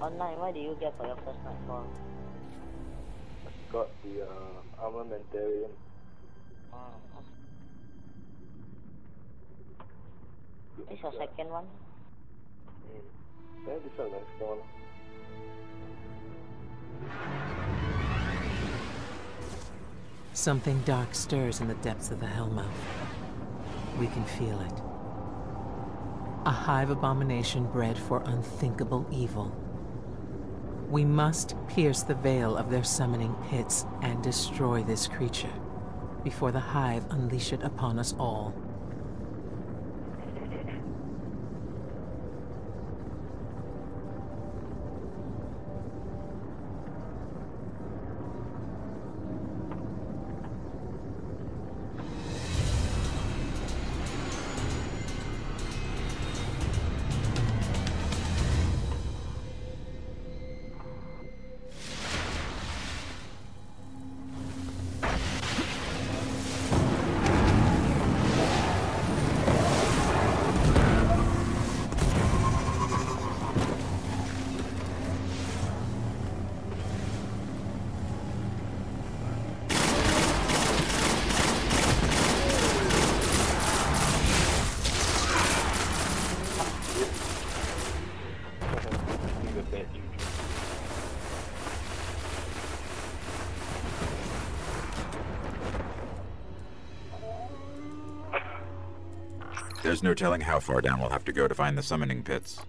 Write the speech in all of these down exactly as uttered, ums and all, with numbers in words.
Online, what do you get for your first nightfall? I got the uh, armamentarium. Oh, okay. This is your second one? Mm. Yeah, this is your next one. Something dark stirs in the depths of the Hellmouth. We can feel it. A hive abomination bred for unthinkable evil. We must pierce the veil of their summoning pits and destroy this creature before the hive unleash it upon us all. There's no telling how far down we'll have to go to find the summoning pits.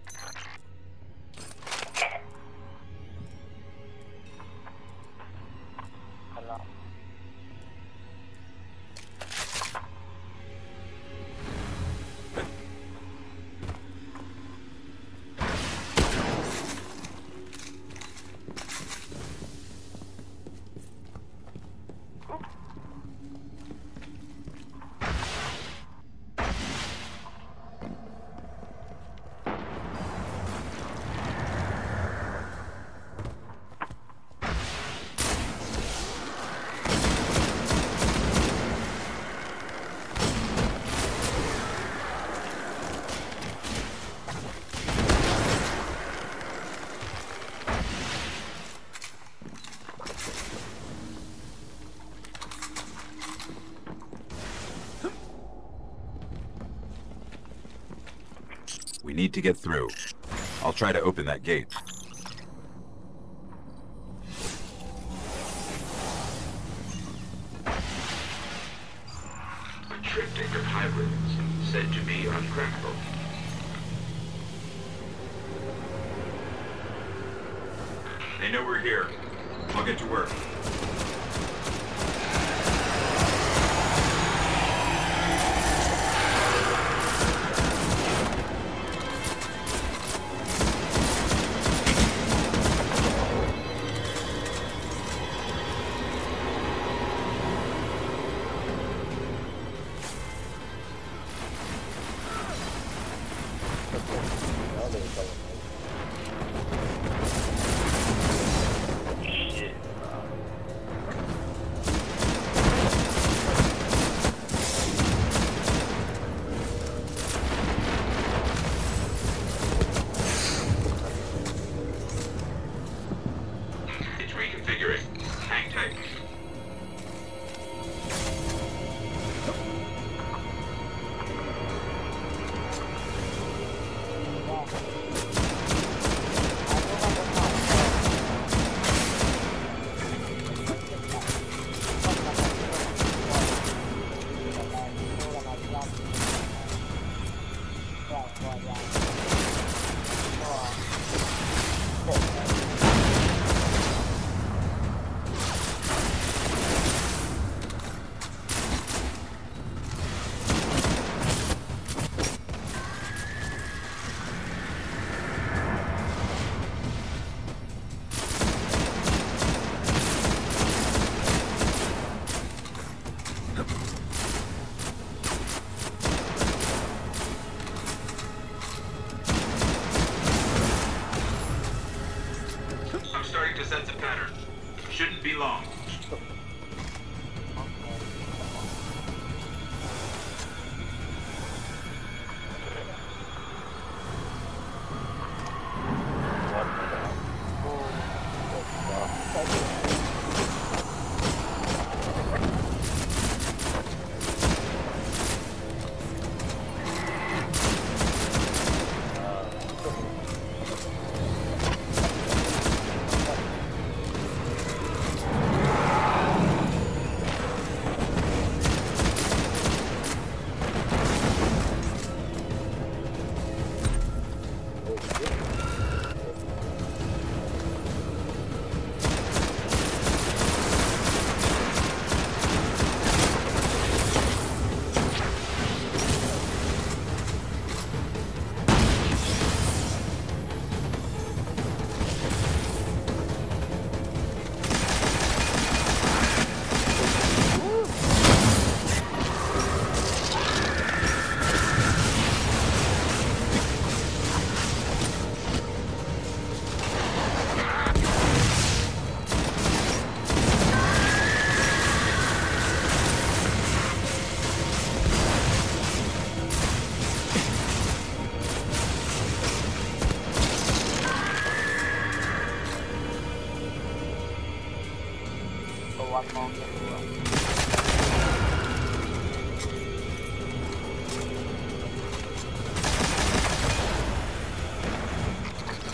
We need to get through. I'll try to open that gate. A triptych of hybrids said to be uncrackable. They know we're here. I'll get to work.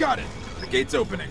Got it! The gate's opening.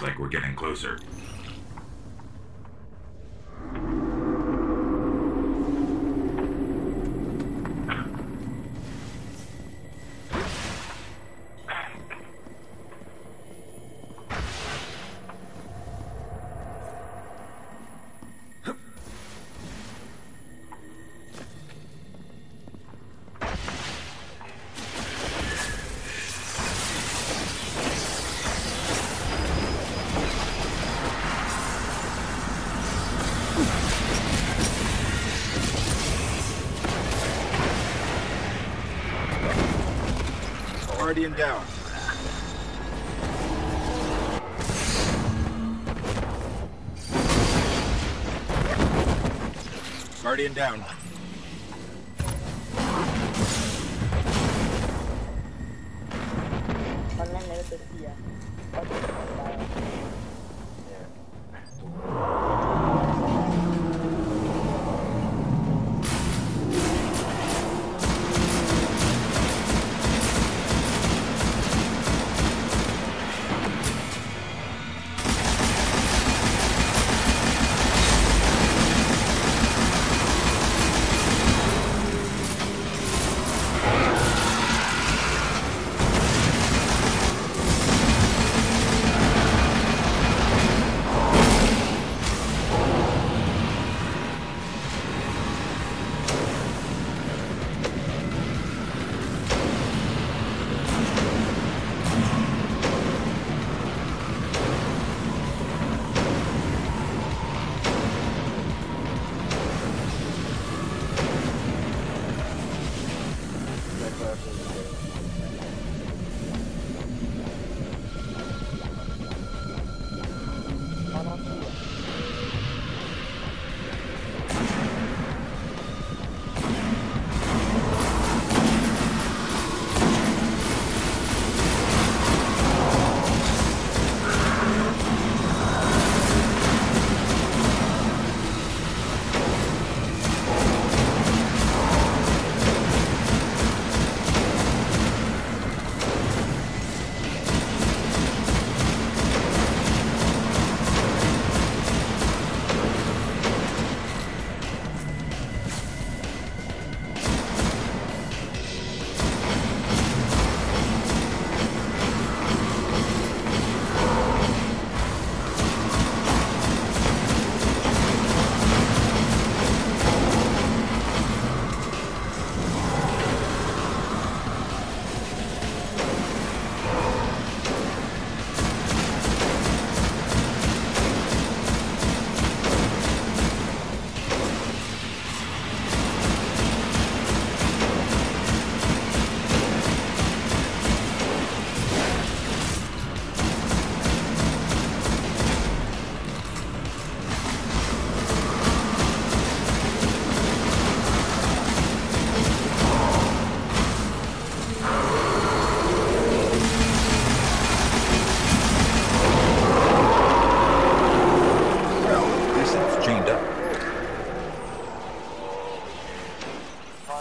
Like we're getting closer. Guardian down. Guardian down.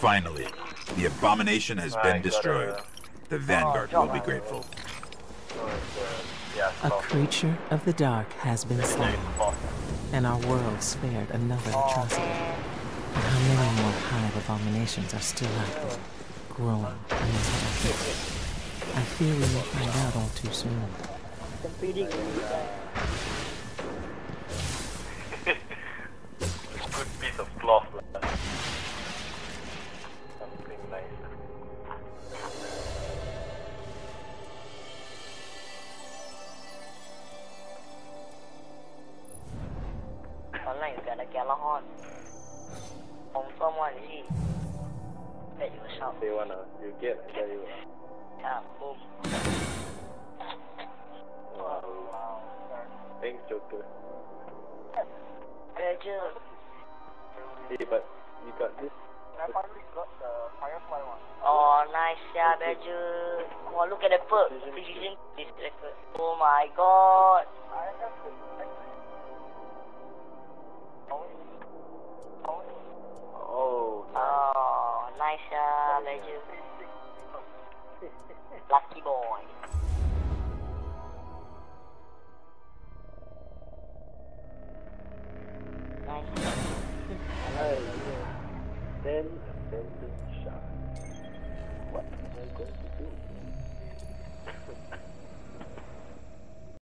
Finally, the abomination has been destroyed. The Vanguard will be grateful. A creature of the dark has been slain, and our world spared another atrocity. But how many more hive abominations are still out there, growing amidst our people? I fear we will find out all too soon. ain't gonna get along. On someone eat. Bet you shall. They wanna, you get, there you are. Yeah, boom. Wow. Wow. Thanks, Joker. Good job. Hey, but you got this. I finally got the Firefly one. Oh, nice, yeah, Badger. Oh, look at the perk. Precision. Oh my god. I have to. Oh, nice. Oh, nice, yeah, Badger. Lucky boy. Nice. Hello. Then abandoned shop. What am I going to do?